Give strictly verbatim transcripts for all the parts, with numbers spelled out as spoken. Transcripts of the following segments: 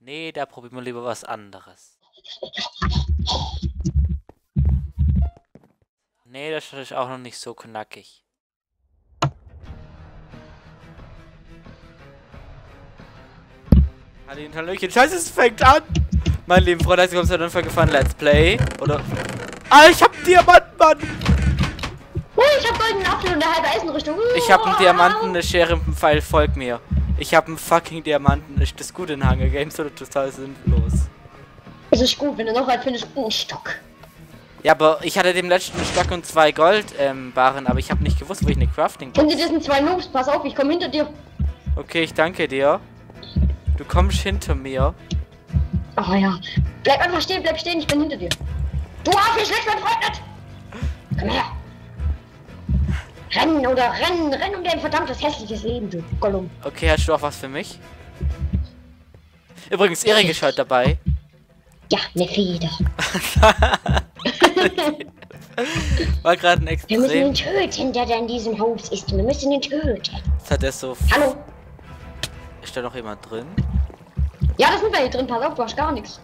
Nee, da probieren wir lieber was anderes. Nee, das ist auch noch nicht so knackig. Hallo, Hallöchen. Scheiße, es fängt an! Mein lieben Freund, herzlich willkommen zu einem vergefallenen Let's Play. Oder. Ah, ich hab einen Diamanten, Mann! Uh, ich hab goldenen Apfel und eine halbe Eisenrüstung. Uh, ich hab einen Diamanten, eine Schere und einen Pfeil, folgt mir. Ich hab einen fucking Diamanten. Ist das gut in Hunger Games oder total sinnlos? Es ist gut, wenn du noch was findest, einen Stock. Ja, aber ich hatte dem letzten Stock und zwei Gold-Barren, ähm, aber ich hab nicht gewusst, wo ich eine Crafting. Kennt ihr diesen zwei Noobs? Pass auf, ich komm hinter dir. Okay, ich danke dir. Du kommst hinter mir. Oh ja. Bleib einfach stehen, bleib stehen, ich bin hinter dir. Du Affe, ich leck mein Freund nicht! Komm her! Rennen oder rennen, rennen um dein verdammtes hässliches Leben, du Gollum. Okay, hast du auch was für mich? Übrigens, Erik ist heute dabei. Ja, eine Feder. War gerade ein extrem. Wir müssen ihn töten, der da in diesem Haus ist. Wir müssen ihn töten. Das hat er so. Hallo! Ist da noch jemand drin? Ja, das sind wir hier drin, pass auf, du hast gar nichts.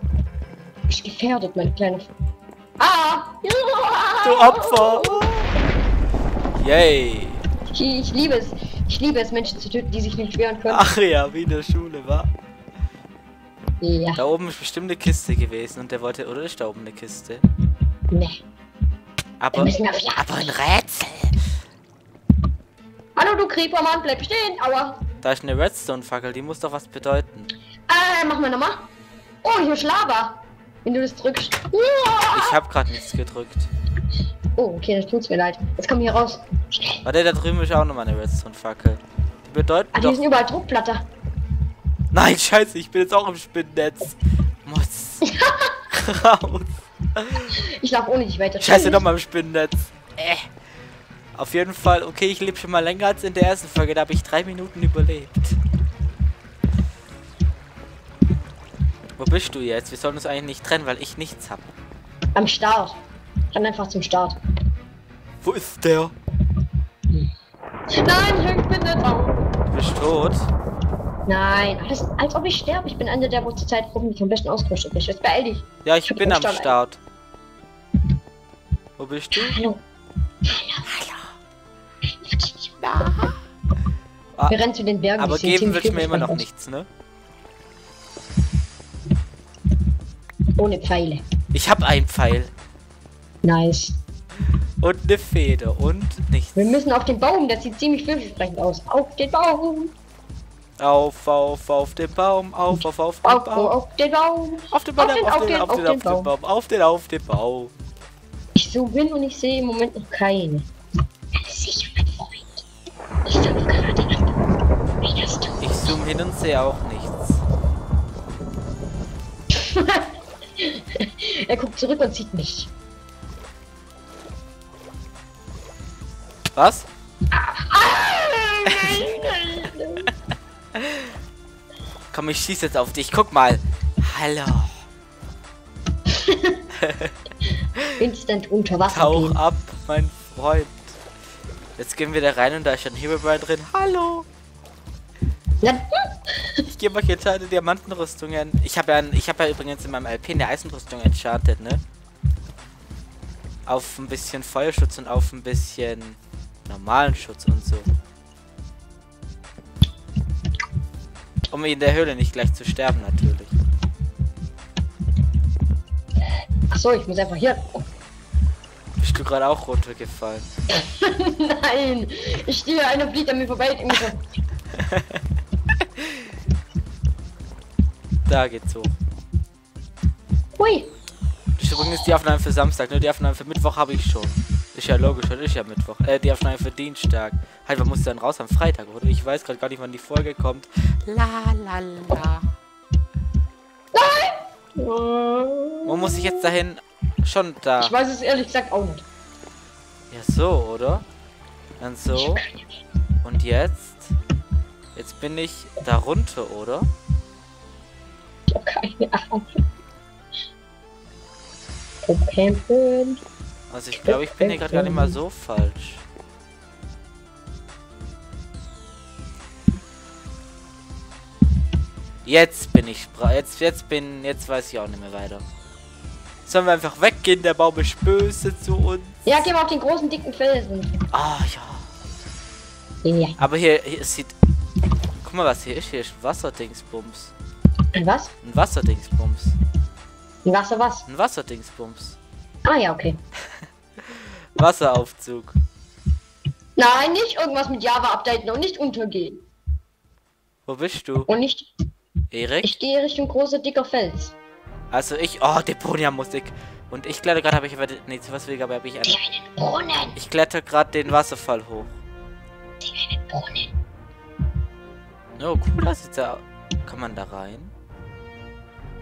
Du bist gefährdet, mein kleiner. Ah! Du Opfer! Yay! Ich, ich liebe es. Ich liebe es, Menschen zu töten, die sich nicht wehren können. Ach ja, wie in der Schule, wa? Ja. Da oben ist bestimmt eine Kiste gewesen und der wollte... Oder ist da oben eine Kiste? Nee. Aber... Wir müssen auf Jagd. Aber ein Rätsel! Hallo, du Creepermann, bleib stehen, aua! Da ist eine Redstone-Fackel, die muss doch was bedeuten. Äh, mach mal nochmal. Oh, hier ist Lava. Wenn du das drückst. Uah! Ich hab grad nichts gedrückt. Oh, okay, das tut's mir leid. Jetzt komm hier raus. Schnell. Warte, da drüben ist auch nochmal eine Redstone-Fackel. Die bedeuten ah, doch... Hier sind überall Druckplatte. Nein, scheiße, ich bin jetzt auch im Spinnennetz. Muss raus. Ich lauf ohne dich weiter. Scheiße, nochmal im Spinnennetz. Äh. Auf jeden Fall, okay, ich lebe schon mal länger als in der ersten Folge, da habe ich drei Minuten überlebt. Wo bist du jetzt? Wir sollen uns eigentlich nicht trennen, weil ich nichts habe. Am Start. Dann einfach zum Start. Wo ist der? Hm. Nein, ich bin nicht auf. Du bist tot? Nein, als, als ob ich sterbe. Ich bin einer der, wo zurzeit Gruppen die am besten ausgerüstet ist. Jetzt beeil dich. Ja, ich, ich bin am Start. Start. Wo bist du? Hallo. Hallo. Ah, wir rennen zu den Bergen. Aber geben wird mir immer noch nichts, ne? Ohne Pfeile. Ich hab einen Pfeil. Nice. Und eine Feder und nichts. Wir müssen auf den Baum, das sieht ziemlich vielversprechend aus. Auf den Baum. Auf, auf, auf den Baum. Auf, auf, auf den auf, Baum. Auf den Baum. Auf den Baum. Auf den, auf den, auf den Baum. Auf den, auf den Baum. Ich so bin und ich sehe im Moment noch keine. Ich zoome hin und sehe auch nichts. Er guckt zurück und sieht mich. Was? Komm, ich schieße jetzt auf dich. Guck mal. Hallo. Instant unter Wasser. Tauch gehen. Ab, mein Freund. Jetzt gehen wir da rein und da ist schon ein Hebelbein drin. Hallo. Ich gebe euch jetzt eine Diamantenrüstungen. Ich habe ja, ich habe ja übrigens in meinem L P eine Eisenrüstung enchanted, ne? Auf ein bisschen Feuerschutz und auf ein bisschen normalen Schutz und so. Um in der Höhle nicht gleich zu sterben, natürlich. Achso, ich muss einfach hier. Bist du gerade auch runtergefallen? Nein, ich stehe einer fliegt an mir vorbei. Da geht's hoch. Ui. Das ist übrigens die Aufnahme für Samstag, nur die Aufnahme für Mittwoch habe ich schon. Ist ja logisch, heute ist ja Mittwoch. Äh, die Aufnahme für Dienstag. Halt, man muss dann raus am Freitag, oder? Ich weiß gerade gar nicht, wann die Folge kommt. La la la. Nein! Wo muss ich jetzt dahin? Schon da. Ich weiß es ehrlich gesagt auch nicht. Ja, so, oder? Dann so. Und jetzt? Jetzt bin ich da runter, oder? Ich hab keine Ahnung. Also ich glaube, ich bin hier gerade gar nicht mal so falsch. Jetzt bin ich jetzt jetzt bin jetzt weiß ich auch nicht mehr weiter. Sollen wir einfach weggehen? Der Baum ist böse zu uns. Ja, gehen wir auf den großen dicken Felsen. Ah ja. Ja. Aber hier, hier sieht. Guck mal, was hier ist. Hier ist Wasserdingsbums. Ein was? Ein Wasserdingsbums. Ein Wasser was? Ein Wasserdingsbums. Ah ja, okay. Wasseraufzug. Nein, nicht irgendwas mit Java updaten und nicht untergehen. Wo bist du? Und nicht. Erik? Ich gehe Richtung großer dicker Fels. Also ich. Oh, Deponia-Musik. Und ich kletter gerade, habe ich aber. Nee, zu was will ich, aber habe ich einen. einen Brunnen. Ich kletter gerade den Wasserfall hoch. Einen Brunnen. Oh, cool, das ist da. Kann man da rein?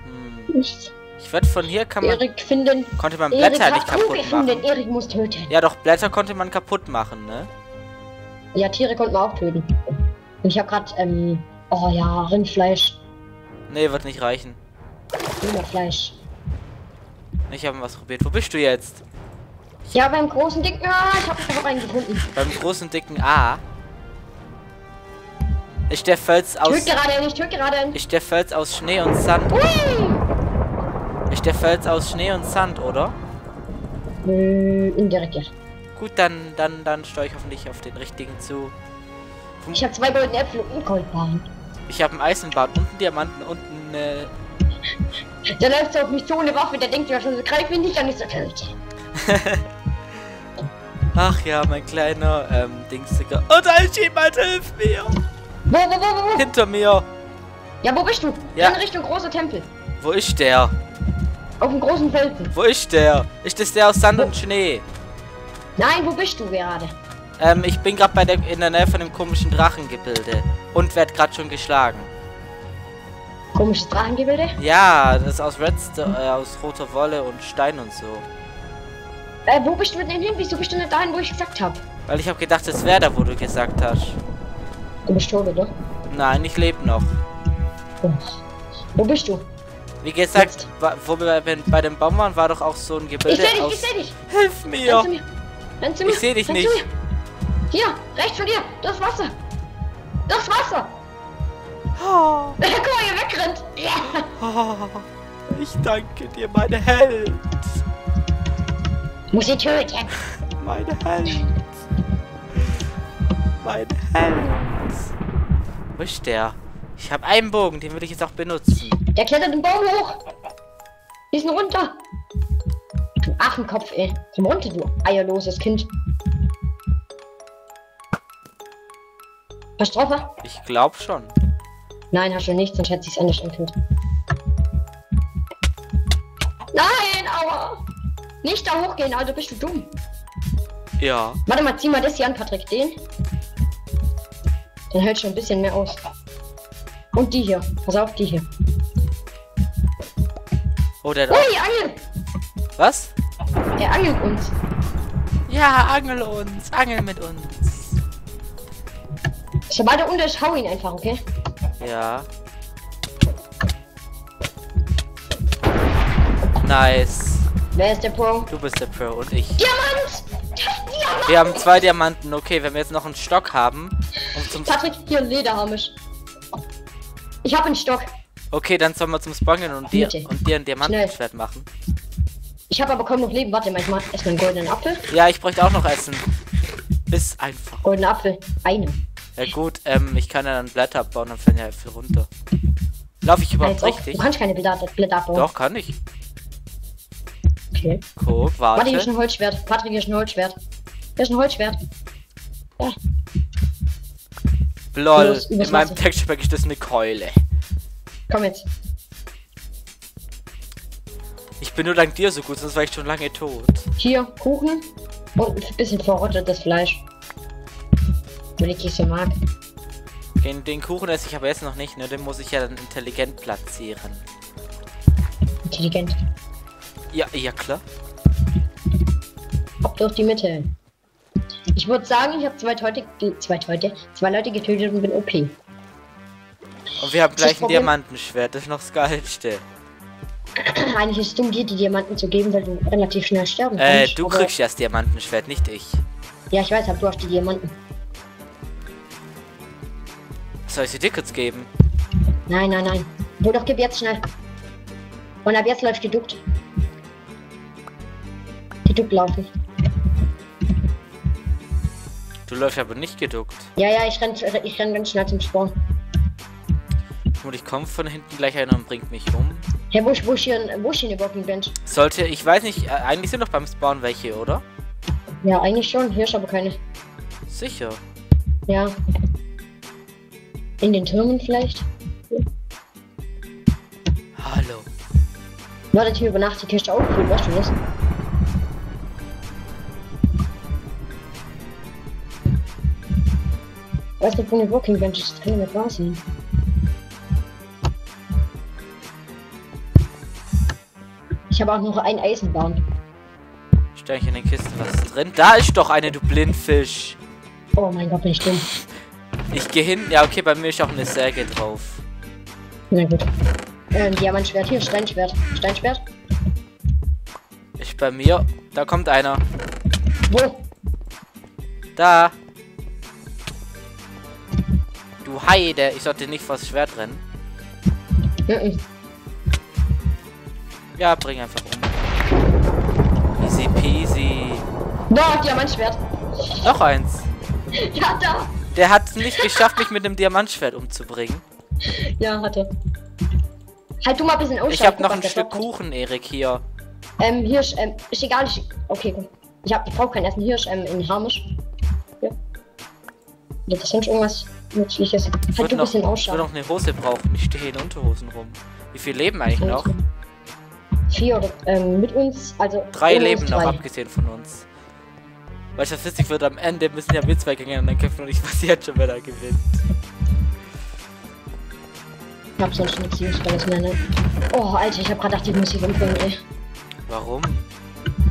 Hm. Nicht. Ich werde von hier kann man. Erik finden. Konnte man Blätter Erik nicht kaputt machen. Erik muss töten. Ja, doch, Blätter konnte man kaputt machen, ne? Ja, Tiere konnten wir auch töten. Und ich habe gerade, ähm. Oh ja, Rindfleisch. Nee, wird nicht reichen. Rindfleisch. Ich habe was probiert. Wo bist du jetzt? Ja, beim großen dicken A. Ich habe mich noch reingefunden. Beim großen dicken A. Ist der Fels aus. Ich töte gerade einen, ich töte gerade einen. Ist der Fels aus Schnee und Sand. Ui! Ist der Fels aus Schnee und Sand, oder? Mm, indirekt, ja. Gut, dann, dann, dann steuere ich hoffentlich auf den richtigen zu. Ich habe zwei goldene Äpfel und einen Goldbarren. Ich habe einen Eisenbart und einen Diamanten und einen. Äh... Der läuft auf mich zu ohne Waffe, der denkt ja schon, so greif mich nicht an, ich so töte. Ach ja, mein kleiner ähm, Dingsicker. Und oh, da ist jemand, hilf mir! Wo, wo, wo, wo? Hinter mir! Ja, wo bist du? Ja. In Richtung großer Tempel. Wo ist der? Auf dem großen Felsen. Wo ist der? Ist das der aus Sand wo? Und Schnee? Nein, wo bist du gerade? Ähm, ich bin gerade bei der in der Nähe von dem komischen Drachengebilde und werd gerade schon geschlagen. Komisches Drachengebilde? Ja, das ist aus Redstone, äh, aus roter Wolle und Stein und so. Äh, wo bist du denn hin? Wieso bist du nicht dahin, wo ich gesagt habe? Weil ich habe gedacht, das wäre da, wo du gesagt hast. Du bist tot, oder? Nein, ich lebe noch. Oh. Wo bist du? Wie gesagt, wo wir bei dem Baum waren, war doch auch so ein Gebilde. Ich seh dich, aus... ich seh dich! Hilf mir! Renn zu mir. Renn zu mir. Ich seh dich Renn nicht! Hier, rechts von dir! Das Wasser! Das Wasser! Oh. Guck mal, hier wegrennt! Yeah. Oh. Ich danke dir, meine Held! Muss ich töten! Meine Held! Mein Held! Wo ist der? Ich habe einen Bogen, den würde ich jetzt auch benutzen. Der klettert den Baum hoch. Die sind runter. Du Affenkopf, ey. Komm runter, du eierloses Kind. Hast du drauf? Ich glaub schon. Nein, hast du nicht, sonst hätte ich es anders an, Kind. Nein, aua. Nicht da hochgehen, Alter, bist du dumm. Ja. Warte mal, zieh mal das hier an, Patrick. Den. Den hält schon ein bisschen mehr aus. Und die hier. Pass auf, die hier. Oh, der da. Oh, die Angel! Was? Der angelt uns. Ja, angel uns. Angel mit uns. Sobald er unter ist, hau ihn einfach, okay? Ja. Nice. Wer ist der Pro? Du bist der Pro und ich. Diamant! Diamant! Wir haben zwei Diamanten. Okay, wenn wir jetzt noch einen Stock haben. Um zum Patrick, hier ein Lederharnisch. Ich habe einen Stock. Okay, dann sollen wir zum Spangen und dir, und dir ein Diamantenschwert machen. Ich habe aber kaum noch Leben. Warte mal, ich mache erstmal einen goldenen Apfel. Ja, ich bräuchte auch noch Essen. Ist einfach. Goldenen Apfel. Einen. Ja gut, ähm, ich kann ja dann Blätter abbauen, dann fallen ja viel runter. Lauf ich überhaupt also, richtig? Du kannst keine Blätter, Blätter abbauen. Doch, kann ich. Okay. Guck, warte. Patrick, hier ist ein Holzschwert. Patrick, hier ist ein Holzschwert. Hier ist ein Holzschwert. Ja. Lol, in meinem Textpack ist das eine Keule. Komm jetzt. Ich bin nur dank dir so gut, sonst war ich schon lange tot. Hier, Kuchen und ein bisschen verrottetes Fleisch. Wenn ich es so mag. Den, den Kuchen esse ich aber jetzt noch nicht, ne? Den muss ich ja dann intelligent platzieren. Intelligent? Ja, ja klar. Ab durch die Mitte. Ich würde sagen, ich habe zwei Leute, zwei Leute, zwei Leute getötet und bin O P. Und wir haben gleich ein Diamantenschwert, das ist noch das Geilste. Eigentlich ist es dumm, dir die Diamanten zu geben, weil du relativ schnell sterben kannst. Äh, du aber kriegst ja das Diamantenschwert, nicht ich. Ja, ich weiß, aber du hast die Diamanten. Soll ich sie dir kurz geben? Nein, nein, nein. Du doch, gib jetzt schnell. Und ab jetzt läuft die Dukt. Die Dukt laufe ich. Du läufst aber nicht geduckt. Ja, ja, ich renn, ich renn ganz schnell zum Sprung. Und ich komme von hinten gleich einer und bringt mich um. Herr Busch, Busch hier, Busch hier überhaupt ein Bench. Sollte, ich weiß nicht, eigentlich sind doch beim Spawn welche, oder? Ja, eigentlich schon. Hier ist aber keine. Sicher. Ja. In den Türmen vielleicht? Hallo. Leute, hier über Nacht die Kiste auffüllen, weißt du das? Weißt du, von den Walking Benches kann ich nicht wahr sein. Ich habe auch noch ein Eisenbahn. Stell ich in den Kisten was ist drin. Da ist doch eine, du Blindfisch. Oh mein Gott, bin ich dumm. Ich gehe hin. Ja, okay, bei mir ist auch eine Säge drauf. Na gut. Ähm, Diamantschwert hier, Steinschwert. Steinschwert. Ist bei mir. Da kommt einer. Wo? Da. Du Heide. Ich sollte nicht vors Schwert rennen. Nein. Ja, bring einfach um. Easy peasy. Doch, Diamantschwert. Noch eins. Ja, da. Der hat es nicht geschafft, mich mit dem Diamantschwert umzubringen. Ja, hat er. Halt du mal ein bisschen aus. Ich hab noch ein Stück Kuchen, Erik, hier. Ähm, Hirsch, ähm, ist egal. Ich, okay, gut. Ich, hab, ich brauch kein Essen. Hirsch, ähm, in Harmisch. Ja. Ja, das ist irgendwas Nützliches. Ich halt du noch, ein bisschen ausschauen. Ich würde noch eine Hose brauchen. Ich stehe in Unterhosen rum. Wie viel leben eigentlich noch? Vier oder, ähm, mit uns, also. Drei leben noch, abgesehen von uns. Weil ich das witzig wird, am Ende müssen ja wir zwei gegeneinander kämpfen und ich weiß jetzt schon, wer da gewinnt. Ich hab sonst nichts Useless mehr, ne? Oh, Alter, ich hab grad gedacht, ich muss hier rumfüllen, ey. Warum?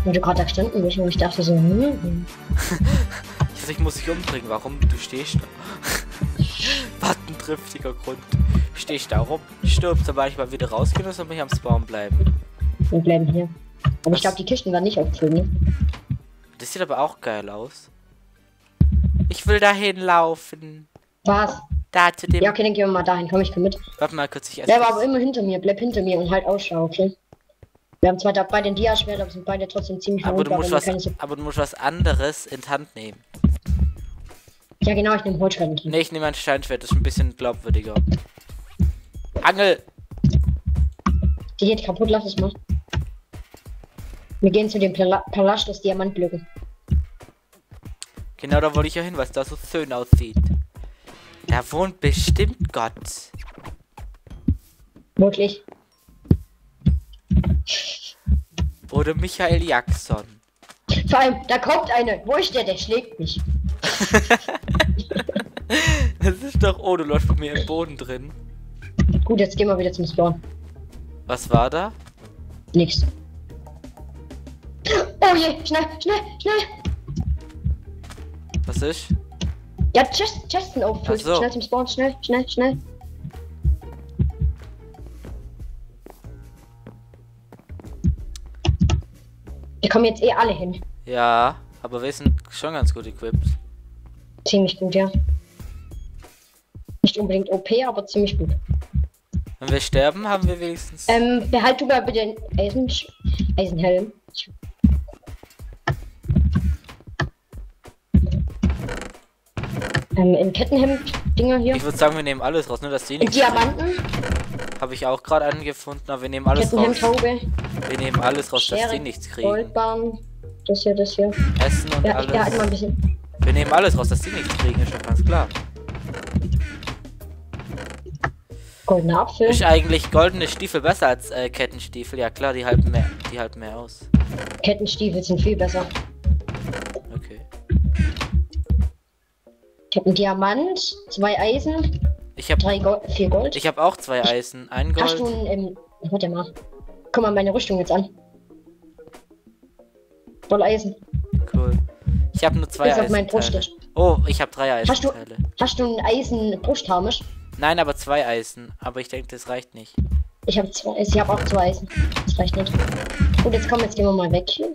Weil du gerade da gestanden bist und ich dachte so, hm. Ich muss dich umbringen, warum? Du stehst da. Was ein triftiger Grund. Stehst da rum, stirbst, sobald ich mal wieder rausgehe, dann soll ich am Spawn bleiben. Wir bleiben hier. Aber Was? Ich glaube, die Kisten waren nicht aufzufüllen. Das sieht aber auch geil aus. Ich will dahin laufen. Was? Da zu dem. Ja, okay, dann gehen wir mal dahin. Komm, ich komm mit. Warte mal kurz, ich esse. Bleib aber immer hinter mir. Bleib hinter mir und halt Ausschau, okay? Wir haben zwar da beide ein Dia-Schwert, aber sind beide trotzdem ziemlich aber du, musst was, so aber du musst was anderes in die Hand nehmen. Ja, genau, ich nehme Holzschwert in die Hand. Nee, ich nehme ein Steinschwert. Das ist ein bisschen glaubwürdiger. Angel! Die geht kaputt, lass es mal. Wir gehen zu dem Pala Palast des Diamantblöcken. Genau, da wollte ich ja hin, was da so schön aussieht. Da wohnt bestimmt Gott. Wirklich? Oder Michael Jackson. Vor allem, da kommt einer. Wo ist der? Der schlägt mich. Das ist doch... Oh, du läufst bei mir im Boden drin. Gut, jetzt gehen wir wieder zum Spawn. Was war da? Nichts. Oh je, schnell, schnell, schnell! Was ist? Ja, Chest, Chesten auffüllen. So. Schnell zum Spawn, schnell, schnell, schnell. Wir kommen jetzt eh alle hin. Ja, aber wir sind schon ganz gut equipped. Ziemlich gut, ja. Nicht unbedingt O P, aber ziemlich gut. Wenn wir sterben, haben wir wenigstens... Ähm, behalt du mal bitte den Eisen... Eisenhelm. Ähm, in Kettenhemd-Dinger hier. Ich würde sagen, wir nehmen alles raus, nur das Ding. Diamanten. Habe ich auch gerade angefunden, aber wir nehmen alles raus. Wir nehmen alles raus, Schere, dass die nichts kriegen. Goldbahn, das hier, das hier. Essen und ja, alles. Ja, halt mal ein bisschen. Wir nehmen alles raus, dass die nichts kriegen, ist schon ganz klar. Goldener Apfel. Ist eigentlich goldene Stiefel besser als äh, Kettenstiefel? Ja klar, die halten mehr, die halten mehr aus. Kettenstiefel sind viel besser. Okay. Ich habe einen Diamant, zwei Eisen, ich hab, drei Gold, vier Gold. Ich habe auch zwei Eisen, ich, ein Gold. Hast du einen, ähm, warte mal. Guck mal meine Rüstung jetzt an. Voll Eisen. Cool. Ich habe nur zwei Eisen. Auf meinen Bruststück. Oh, ich habe drei Eisen. Hast du, hast du einen Eisen-Brustharnisch? Nein, aber zwei Eisen. Aber ich denke, das reicht nicht. Ich habe zwei, ich habe auch zwei Eisen. Das reicht nicht. Gut, jetzt komm, jetzt gehen wir mal weg hier.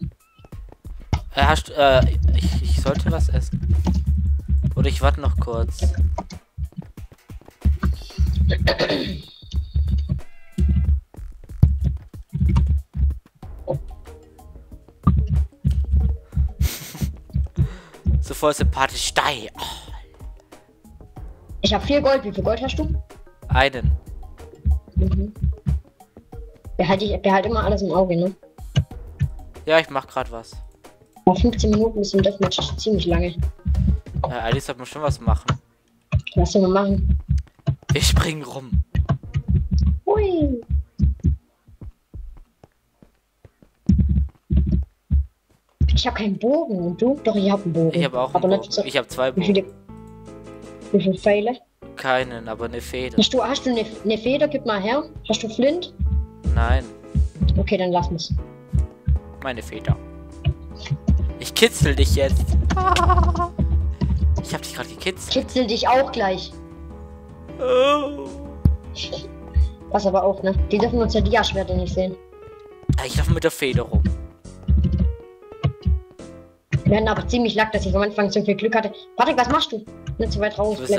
Äh, hast, äh, ich, ich sollte was essen. Oder ich warte noch kurz. So voll sympathisch. Steil. Oh. Ich habe vier Gold. Wie viel Gold hast du? Einen. Mhm. Behalte, behalte immer alles im Auge, ne? Ja, ich mach grad was. Nach fünfzehn Minuten ist im Deathmatch ziemlich lange. Ja, Alice hat mir schon was machen. Was soll man machen? Wir springen rum. Hui. Ich habe keinen Bogen. Und du? Doch, ich habe einen Bogen. Ich habe auch einen aber Bogen. Ich habe zwei Bogen. Wie viele, wie viele Pfeile? Keinen, aber eine Feder. Hast du, hast du eine, eine Feder? Gib mal her. Hast du Flint? Nein. Okay, dann lass mich. Meine Feder. Ich kitzel dich jetzt. Ich hab dich gerade gekitzelt. Kitzel dich auch gleich. Oh. Pass aber auf, ne? Die dürfen uns ja die Jaschwerte nicht sehen. Ich laufe mit der Feder rum. Wir hatten aber ziemlich Lack, dass ich am Anfang so viel Glück hatte. Patrick, was machst du? Nicht so weit raus. Ist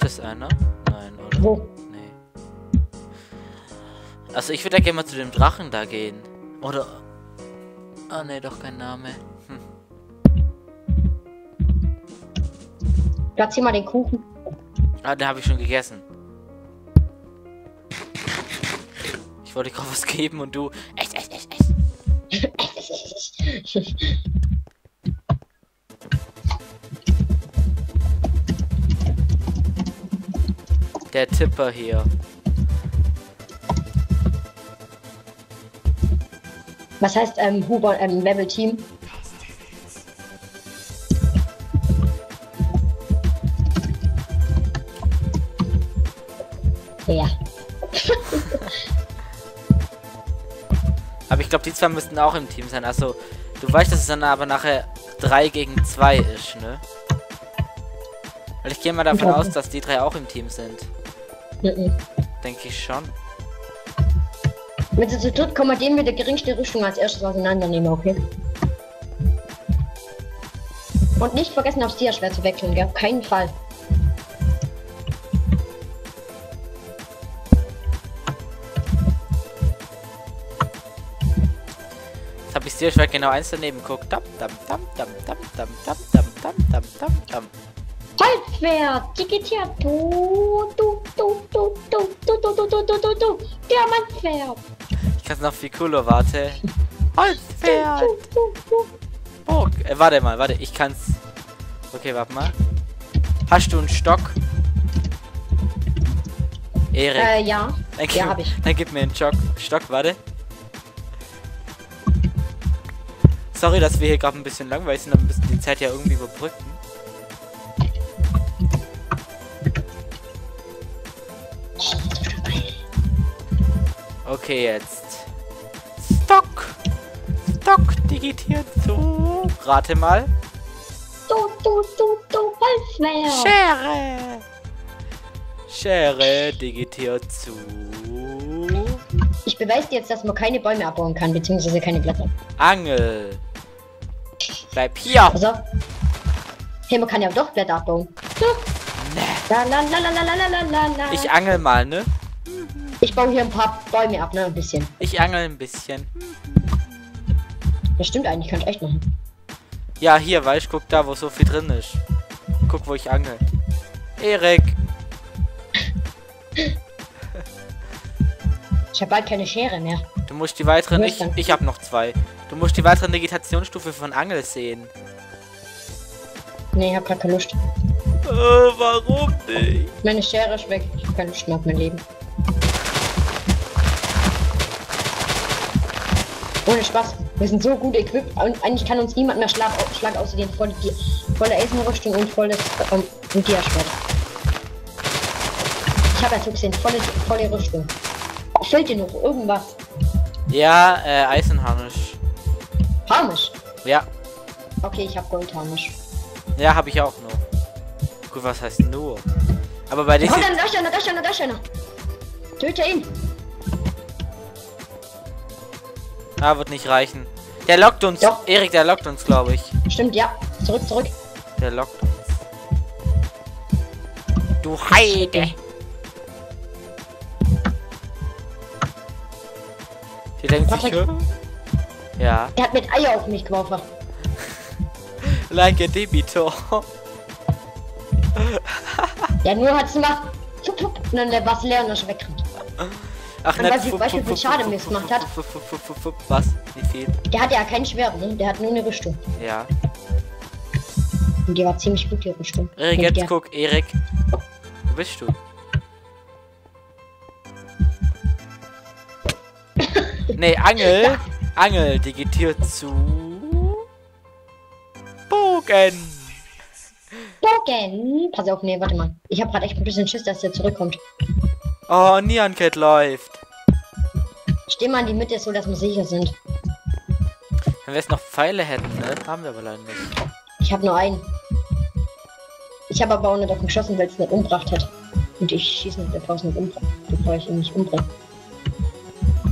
das einer? Nein, oder? Wo? Nee. Also ich würde ja gerne mal zu dem Drachen da gehen. Oder... Ah, oh, ne, doch kein Name. Hm. Platzier mal den Kuchen. Ah, den habe ich schon gegessen. Ich wollte gerade was geben und du... Ess, ess, ess, ess. Der Tipper hier. Was heißt ähm, Huber ähm, Level Team? Ja. Aber ich glaube, die zwei müssten auch im Team sein. Also, du weißt, dass es dann aber nachher drei gegen zwei ist, ne? Weil ich gehe mal davon okay. aus, dass die drei auch im Team sind. Mhm. Denke ich schon. Wenn sie zu dritt kommen, gehen wir der geringsten Rüstung als erstes auseinandernehmen, okay? Und nicht vergessen, aufs Tierschwert zu wechseln, gell? Auf keinen Fall. Jetzt habe ich das Tierschwert genau eins daneben geguckt. Dam, dam, dam, dam, dam, dam, dam, dam, dam, dam, dam, dam. Holzschwert! Ticketier! Du, du, du, du, du, du, du, du, du, du, du, Diamantschwert! Ich kann es noch viel cooler, warte. Holzschwert! Oh, äh, warte mal, warte, ich kann's. Okay, warte mal. Hast du einen Stock? Erik? Äh, ja. Dann gib, ja, hab ich. Dann gib mir einen Stock. Stock, warte. Sorry, dass wir hier gerade ein bisschen langweilig sind, aber wir müssen die Zeit ja irgendwie überbrücken. Okay, jetzt. Stock! Stock digitiert so. Rate mal. Du, du, du, du, Holzschwert. Schere! Schere digitiert zu. Ich beweise dir jetzt, dass man keine Bäume abbauen kann, beziehungsweise keine Blätter. Angel! Bleib hier! Also. Hey, man kann ja doch Blätter abbauen. So. Nee. La, la, la, la, la, la, la, la. Ich angel mal, ne? Ich baue hier ein paar Bäume ab, ne? Ein bisschen. Ich angel ein bisschen. Das stimmt eigentlich, kann ich echt machen. Ja, hier, weil ich guck da, wo so viel drin ist. Guck, wo ich angel. Erik! Ich habe bald keine Schere mehr. Du musst die weiteren... Ich, ich habe noch zwei. Du musst die weiteren Vegetationsstufe von Angel sehen. Nee, ich habe gerade keine Lust. Äh, warum nicht? Meine Schere ist weg. Ich habe keine Lust mehr auf mein Leben. Ohne Spaß, wir sind so gut equipped und eigentlich kann uns niemand mehr Schlag, Schlag außer den voll, die, volle Eisenrüstung und volles ähm, Dia-Schwert. Ich habe ja so gesehen, volle, volle Rüstung. Fällt dir noch irgendwas? Ja, äh, Eisenharnisch. Harnisch? Ja. Okay, ich habe Goldharnisch. Ja, habe ich auch nur. Gut, was heißt nur? Aber bei dir. Oh, dann da ist einer, da ist einer, da ist einer. Töte ihn. Ah, wird nicht reichen. Der lockt uns. Doch. Erik, der lockt uns, glaube ich. Stimmt, ja. Zurück, zurück. Der lockt uns. Du Heide. Die denkt sich, Ja. Der hat mit Eier auf mich geworfen. Like a Debitor. Ja, nur hat's gemacht. Tup, tup, und dann der war leer und dann schon wegrennt. Ach, und was ich beispielsweise schade mir gemacht hat. Fup, fup, fup, fup, fup. Was? Wie viel? Der hatte ja keinen Schwert, ne? Der hat nur eine Rüstung. Ja. Und die war ziemlich gut, die Rüstung. Erik, jetzt der. Guck, Erik. Wo bist du? Nee, Angel. Ja. Angel digitiert zu Bogen. Bogen. Pass auf, nee, warte mal. Ich habe gerade echt ein bisschen Schiss, dass der zurückkommt. Oh, Neon Cat läuft. Steh mal in die Mitte, so dass wir sicher sind. Wenn wir jetzt noch Pfeile hätten, ne? Haben wir aber leider nicht. Ich habe nur einen. Ich habe aber auch nicht auf ihn geschossen, weil es nicht umgebracht hat. Und ich schieße mit der Faust nicht umbracht, bevor ich ihn nicht umbringe.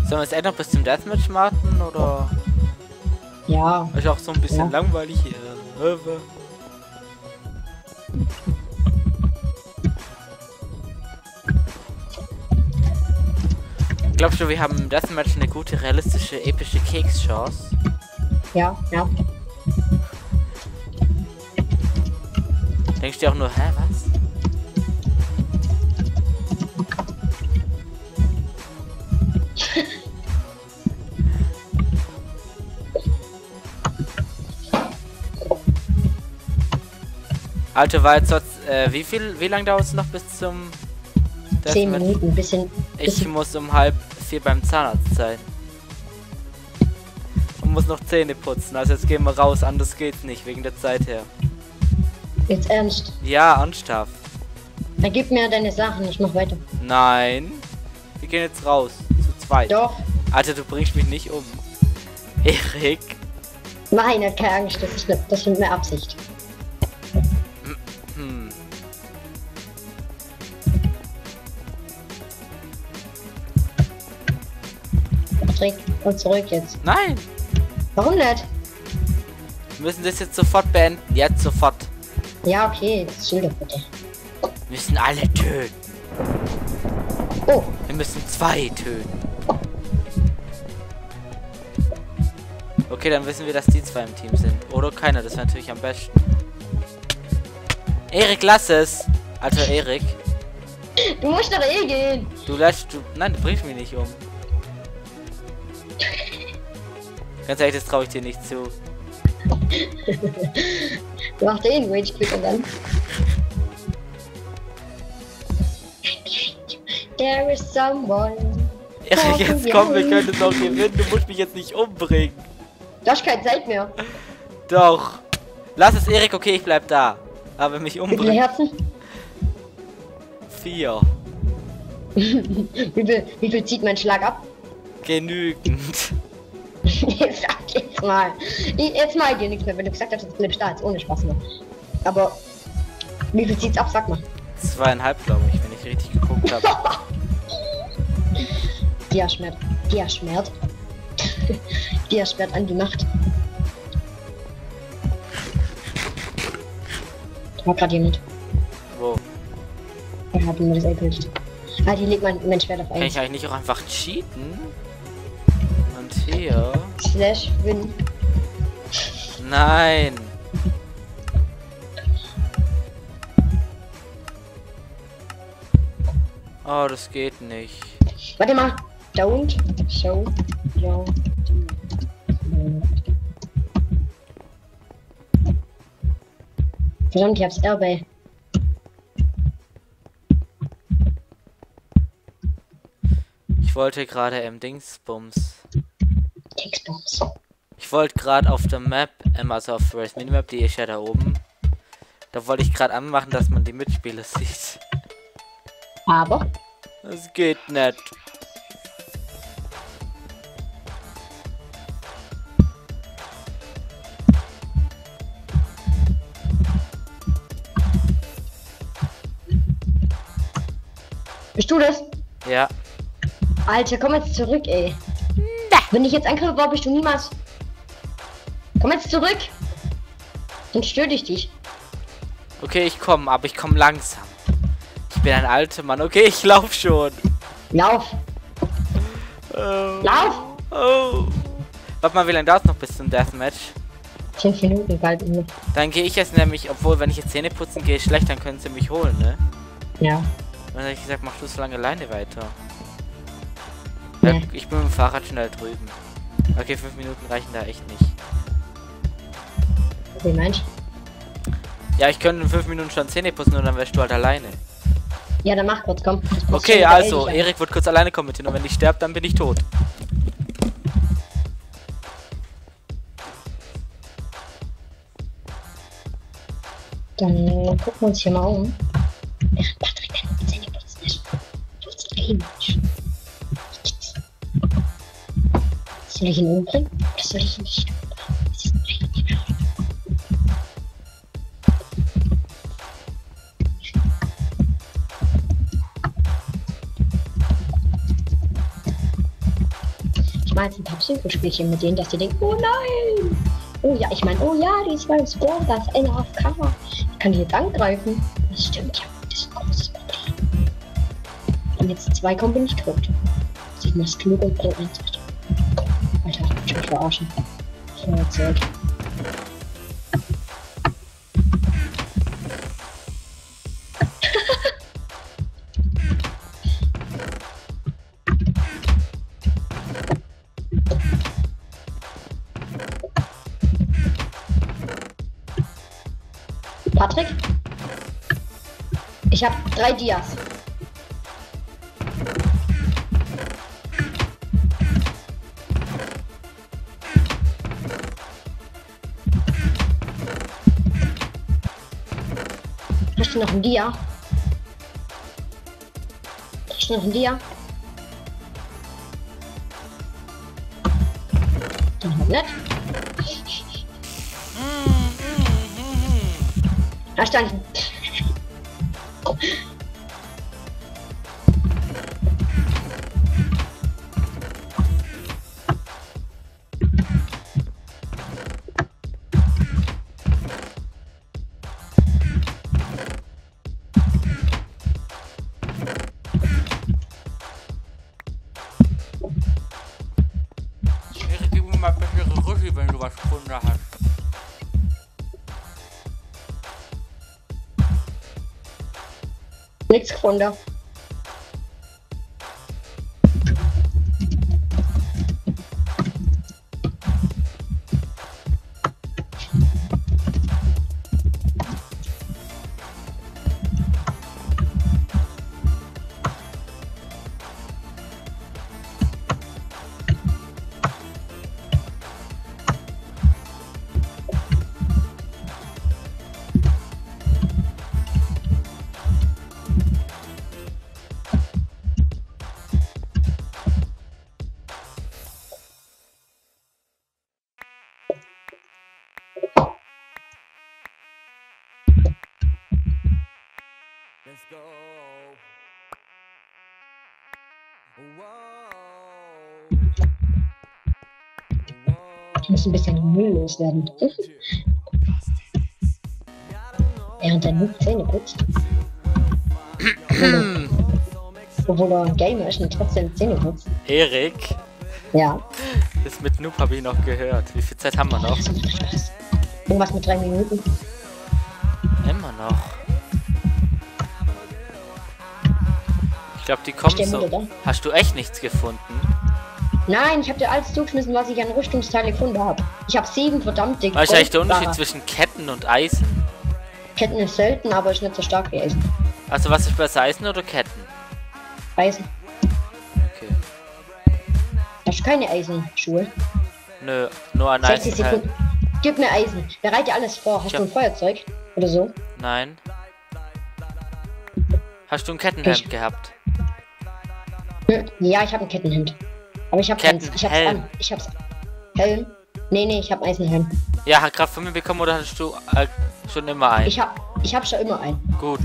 Sollen wir es echt noch bis zum Deathmatch warten, oder? Ja. Ist auch so ein bisschen ja. langweilig hier. Glaubst du, wir haben im Deathmatch eine gute, realistische, epische Kekschance? Ja, ja. Denkst du auch nur, hä, was? Alter, war jetzt sonst, äh, wie viel, wie lange dauert es noch bis zum... zehn Minuten, ein bisschen... Ich muss um halb vier beim Zahnarzt sein. Und muss noch Zähne putzen, also jetzt gehen wir raus, anders geht's nicht, wegen der Zeit her. Jetzt ernst? Ja, ernsthaft. Dann gib mir deine Sachen, ich mach weiter. Nein. Wir gehen jetzt raus, zu zweit. Doch. Alter, du bringst mich nicht um. Erik. Nein, hat keine Angst, das ist ne, das ist mehr Absicht. Und zurück jetzt. Nein! Warum nicht? Wir müssen das jetzt sofort beenden. Jetzt sofort. Ja, okay. Das ist schuldig, bitte. Wir müssen alle töten. Oh. Wir müssen zwei töten. Okay, dann wissen wir, dass die zwei im Team sind. Oder keiner. Das wäre natürlich am besten. Erik, lass es! Alter, Erik. Du musst doch eh gehen. Du lässt... Du, nein, du bringst mich nicht um. Ganz ehrlich, das traue ich dir nicht zu. Du machst eh einen Rage-Clicker dann. There is someone. Erik, jetzt komm, wir können es noch gewinnen. Du musst mich jetzt nicht umbringen. Du hast keine Zeit mehr. Doch. Lass es, Erik. Okay, ich bleib da. Aber mich umbringen. Wie viele Herzen? Vier. wie, viel, wie viel zieht mein Schlag ab? Genügend. Jetzt sag jetzt mal. Jetzt mal dir nichts mehr, wenn du gesagt hast, dass du da jetzt ohne Spaß mehr. Aber wie viel zieht's ab? Sag mal. Zweieinhalb, glaube ich, wenn ich richtig geguckt habe. Dia Schmerz. Dia Schmerz. Dia Schmerz an die Nacht. War gerade jemand. Wo? Er hat mir das erklärt. Ah, die legt mein, mein Schwert auf eins. Kann ich eigentlich auch einfach cheaten? Und hier... Slash win. Nein! Oh, das geht nicht. Warte mal! Don't show your... Verdammt, ich hab's R B. Ich wollte gerade im Dingsbums. Dingsbums. Ich wollte gerade auf der Map, ähm, also auf Race Minimap, die ist ja da oben. Da wollte ich gerade anmachen, dass man die Mitspieler sieht. Aber? Das geht nicht. Bist du das? Ja. Alter, komm jetzt zurück, ey. Da. Wenn ich jetzt angreife, brauche ich du niemals. Komm jetzt zurück. Dann störe ich dich. Okay, ich komme, aber ich komme langsam. Ich bin ein alter Mann. Okay, ich lauf schon. Lauf. Oh. Lauf. Oh. Warte mal, wie lange dauert es noch bis zum Deathmatch? fünf Minuten, bald nicht. Dann gehe ich jetzt nämlich, obwohl, wenn ich jetzt Zähne putzen gehe, schlecht, dann können sie mich holen, ne? Ja. Und dann habe ich gesagt, mach du so lange alleine weiter. Ja. Ich bin mit dem Fahrrad schnell drüben. Okay, fünf Minuten reichen da echt nicht. Wie meinst du? Ja, ich könnte in fünf Minuten schon Zähne putzen und dann wärst du halt alleine. Ja, dann mach kurz, komm. Okay, also, Erik wird kurz alleine kommen mit dir und wenn ich sterbe, dann bin ich tot. Dann gucken wir uns hier mal um. Ja, Patrick kann die Zähne putzen nicht. Du bist ein Mensch. Soll ich ihn umbringen? Oder soll ich ihn nicht umbringen? Das ist ein Mensch. Ich mache jetzt ein paar Psychospielchen mit denen, dass die denken, oh nein! Oh ja, ich meine, oh ja, die ist beim Spawn, da ist einer auf Kamera. Ich kann die jetzt angreifen. Das stimmt, ja, das ist ein großes Problem. Wenn jetzt zwei kommen, bin ich tot. Also ich muss klug und blöd einsetzen. Alter, ich bin schon verarschen. Ich bin jetzt weg. Patrick? Ich habe drei Dias. Hast du noch ein Dia? Hast du noch ein Dia? Dann halt nicht. Verstanden. Erik, gib mir mal bessere Rüssi, wenn du was gefunden hast. Nichts gefunden. Let's go. Ich muss ein bisschen Müll loswerden. Während er nur Zähne putzt. Obwohl er ein Gamer ist und trotzdem Zähne putzt. Erik? Ja. Das mit Noob habe ich noch gehört. Wie viel Zeit haben wir noch? Irgendwas mit drei Minuten. Immer noch. Ich glaube, die kommen so. Wieder. Hast du echt nichts gefunden? Nein, ich habe dir alles zugeschmissen, was ich an Rüstungsteile gefunden habe. Ich habe sieben verdammt dicke. Was ist eigentlich der Unterschied zwischen Ketten und Eisen? Ketten ist selten, aber ist nicht so stark wie Eisen. Also was ist besser, Eisen oder Ketten? Eisen. Okay. Hast du keine Eisenschuhe? Nö, nur an Eisen. sechzig Sekunden. Gib mir Eisen. Bereite alles vor. Hast du ein Feuerzeug? Oder so? Nein. Hast du ein Kettenhemd ich gehabt? Ja, ich habe ein Kettenhemd. Aber ich habe keins. Ich hab's an. Ich hab's. Helm? Nee, nee, ich habe Eisenhelm. Ja, hat gerade von mir bekommen oder hattest du äh, schon immer einen? Ich hab, ich hab schon immer einen. Gut.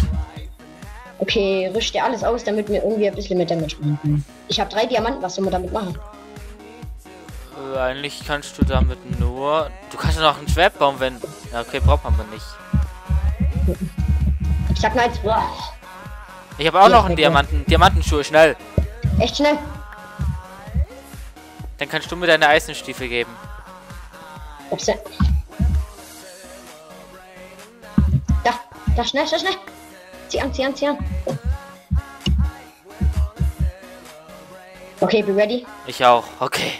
Okay, risch dir alles aus, damit wir irgendwie ein bisschen mit Damage machen. Ich habe drei Diamanten, was soll man damit machen? Äh, eigentlich kannst du damit nur. Du kannst ja noch einen Schwert bauen, wenn. Ja, okay, braucht man aber nicht. Ich sag mal jetzt. Boah. Ich habe auch ja, noch einen Diamanten. Diamantenschuhe, schnell. Echt schnell? Dann kannst du mir deine Eisenstiefel geben. Ups. Da, da, schnell, schnell, schnell. Zieh an, zieh an, zieh an. Okay, be ready? Ich auch, okay.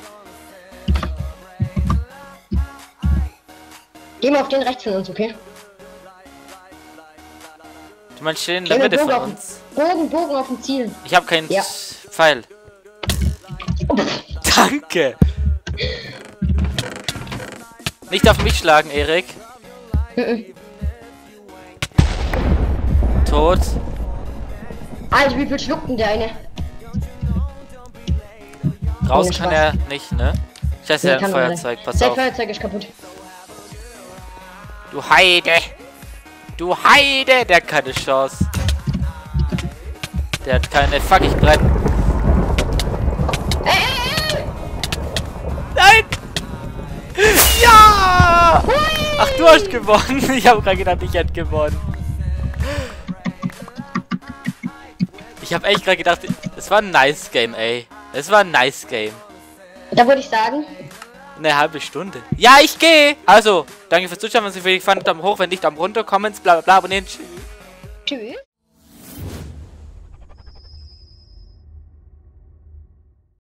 Geh mal auf den rechts von uns, okay? Du meinst stehen in der Mitte von uns? Bogen, Bogen auf dem Ziel. Ich habe keinen ja. Pfeil. Danke! Nicht auf mich schlagen, Erik. Mm-mm. Tot. Alter, wie viel schluckt denn der eine? Raus kann er nicht, ne? Scheiße, er hat ein Feuerzeug, pass auf. Sein Feuerzeug ist kaputt. Du Heide! Du Heide! Der hat keine Chance. Der hat keine... Fuck, ich bleib... Ey, ey, ey. Nein! Ja! Hui. Ach, du hast gewonnen. Ich habe gerade gedacht, ich hätte gewonnen. Ich habe echt gerade gedacht, es war ein nice Game, ey. Es war ein nice Game. Da würde ich sagen... Eine halbe Stunde. Ja, ich gehe! Also, danke fürs Zuschauen, wenn es euch gefallen hat, Daumen hoch, wenn nicht, Daumen runter, Comments, bla bla bla, abonnieren. Tschüss. Tschüss.